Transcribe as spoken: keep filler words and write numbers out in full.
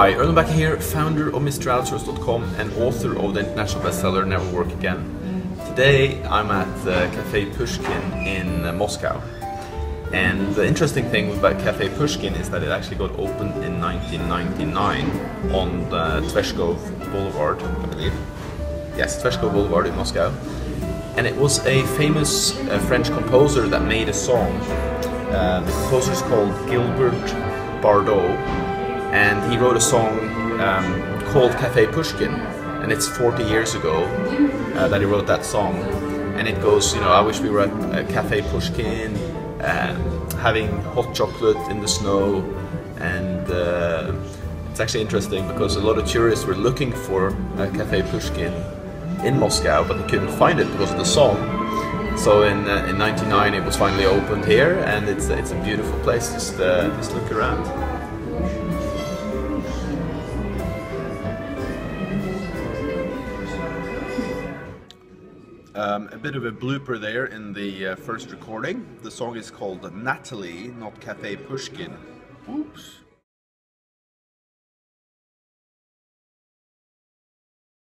Hi, Erlend Bakke here, founder of mister outsource dot com and author of the international bestseller Never Work Again. Today I'm at the Café Pushkin in Moscow. And the interesting thing about Café Pushkin is that it actually got opened in nineteen ninety-nine on the Tverskoy Boulevard, I believe. Yes, Tverskoy Boulevard in Moscow. And it was a famous uh, French composer that made a song. Uh, the composer is called Gilbert Bardot, and he wrote a song um, called Café Pushkin, and it's forty years ago uh, that he wrote that song. And it goes, you know, I wish we were at uh, Café Pushkin, uh, having hot chocolate in the snow, and uh, it's actually interesting because a lot of tourists were looking for uh, Café Pushkin in Moscow, but they couldn't find it because of the song. So in uh, in ninety-nine it was finally opened here, and it's it's a beautiful place. Just uh, just look around. Um, a bit of a blooper there in the uh, first recording. The song is called Natalie, not Café Pushkin. Oops.